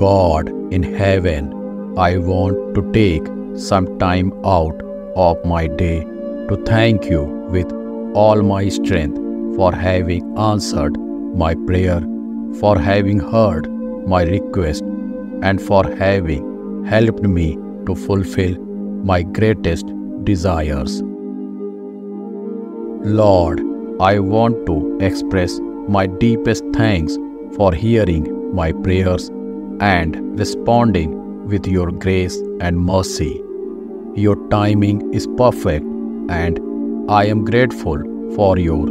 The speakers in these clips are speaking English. God in heaven, I want to take some time out of my day to thank you with all my strength for having answered my prayer, for having heard my request, and for having helped me to fulfill my greatest desires. Lord, I want to express my deepest thanks for hearing my prayers and responding with your grace and mercy. Your timing is perfect, and I am grateful for your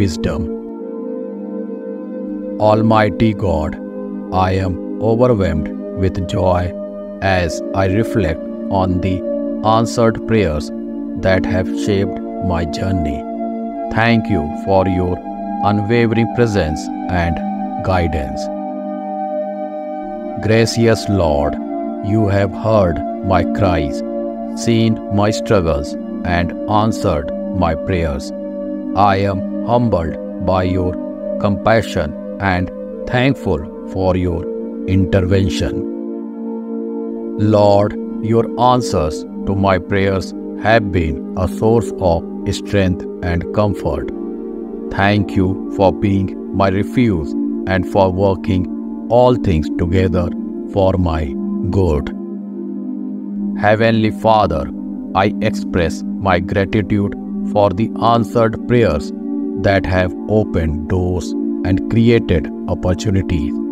wisdom. Almighty God, I am overwhelmed with joy as I reflect on the answered prayers that have shaped my journey. Thank you for your unwavering presence and guidance. Gracious Lord, you have heard my cries, seen my struggles, and answered my prayers. I am humbled by your compassion and thankful for your intervention. Lord, your answers to my prayers have been a source of strength and comfort. Thank you for being my refuge and for working all things together for my good. Heavenly Father, I express my gratitude for the answered prayers that have opened doors and created opportunities